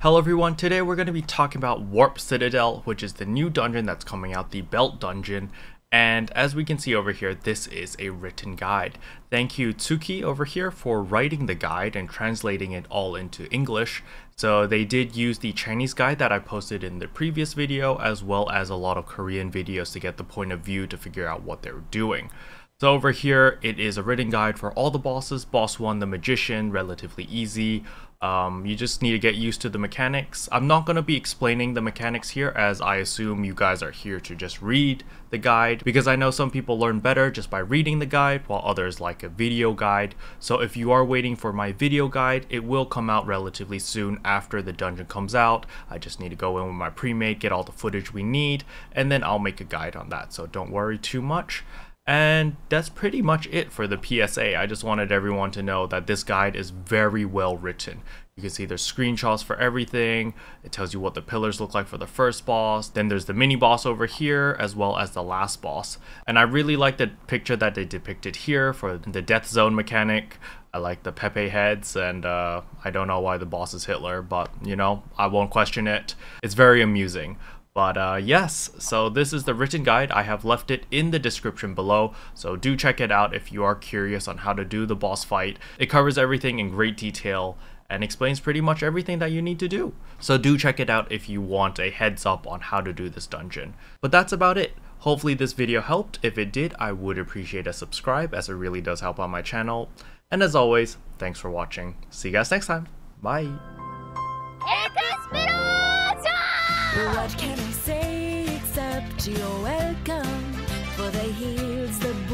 Hello everyone, today we're going to be talking about Warp Citadel, which is the new dungeon that's coming out, the Belt Dungeon. And as we can see over here, this is a written guide. Thank you Tsuki over here for writing the guide and translating it all into English. So they did use the Chinese guide that I posted in the previous video, as well as a lot of Korean videos to get the point of view to figure out what they're doing. So over here, it is a written guide for all the bosses. Boss 1, the Magician, relatively easy. You just need to get used to the mechanics. I'm not going to be explaining the mechanics here, as I assume you guys are here to just read the guide, because I know some people learn better just by reading the guide, while others like a video guide. So if you are waiting for my video guide, it will come out relatively soon after the dungeon comes out. I just need to go in with my pre-made, get all the footage we need, and then I'll make a guide on that. So don't worry too much. And that's pretty much it for the PSA. I just wanted everyone to know that this guide is very well written. You can see there's screenshots for everything. It tells you what the pillars look like for the first boss. Then there's the mini boss over here, as well as the last boss. And I really like the picture that they depicted here for the death zone mechanic. I like the Pepe heads, and I don't know why the boss is Hitler, but you know, I won't question it. It's very amusing. But yes, so this is the written guide. I have left it in the description below, so do check it out if you are curious on how to do the boss fight. It covers everything in great detail and explains pretty much everything that you need to do. So do check it out if you want a heads up on how to do this dungeon. But that's about it. Hopefully this video helped. If it did, I would appreciate a subscribe, as it really does help on my channel. And as always, thanks for watching. See you guys next time. Bye. What can I say except you're welcome, for the heels, the